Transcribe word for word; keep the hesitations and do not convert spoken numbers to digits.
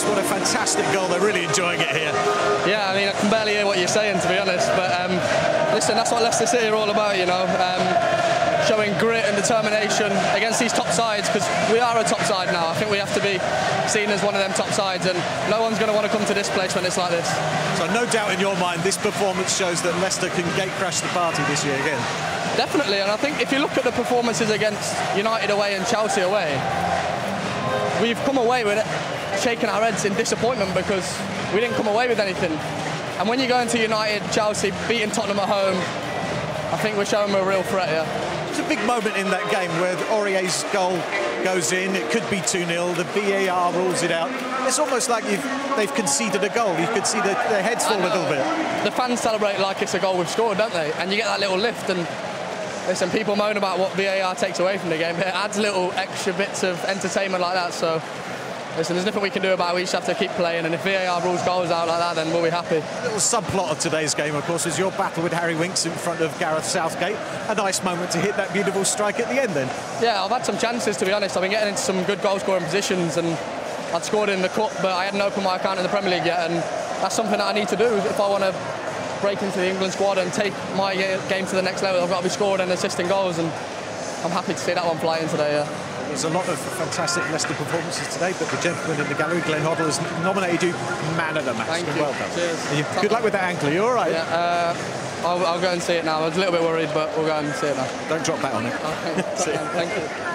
Winks, what a fantastic goal. They're really enjoying it here. Yeah, I mean, I can barely hear what you're saying, to be honest. But um, listen, that's what Leicester City are all about, you know. Um, showing grit and determination against these top sides, because we are a top side now. I think we have to be seen as one of them top sides, and no one's going to want to come to this place when it's like this. So no doubt in your mind, this performance shows that Leicester can gatecrash the party this year again. Definitely, and I think if you look at the performances against United away and Chelsea away, we've come away with it, shaking our heads in disappointment because we didn't come away with anything. And when you go into United, Chelsea, beating Tottenham at home, I think we're showing we're a real threat here. It's a big moment in that game where Aurier's goal goes in. It could be two nil. The V A R rules it out. It's almost like you've, they've conceded a goal. You could see the, their heads fall a little bit. The fans celebrate like it's a goal we've scored, don't they? And you get that little lift. And listen, people moan about what V A R takes away from the game, but it adds little extra bits of entertainment like that. So, listen, there's nothing we can do about it. We just have to keep playing, and if V A R rules goals out like that, then we'll be happy. A little subplot of today's game, of course, is your battle with Harry Winks in front of Gareth Southgate. A nice moment to hit that beautiful strike at the end, then. Yeah, I've had some chances, to be honest. I've been getting into some good goal-scoring positions, and I'd scored in the Cup, but I hadn't opened my account in the Premier League yet, and that's something that I need to do if I want to break into the England squad and take my game to the next level. I've got to be scoring and assisting goals, and I'm happy to see that one flying today. Yeah. There's a lot of fantastic Leicester performances today, but the gentleman in the gallery, Glenn Hoddle, has nominated you man of the match. Thank you. Well done. Cheers. You, good luck with that ankle. You all right? Yeah, uh, I'll, I'll go and see it now. I was a little bit worried, but we'll go and see it now. Don't drop that on it. Oh, thank you. See you. Thank you.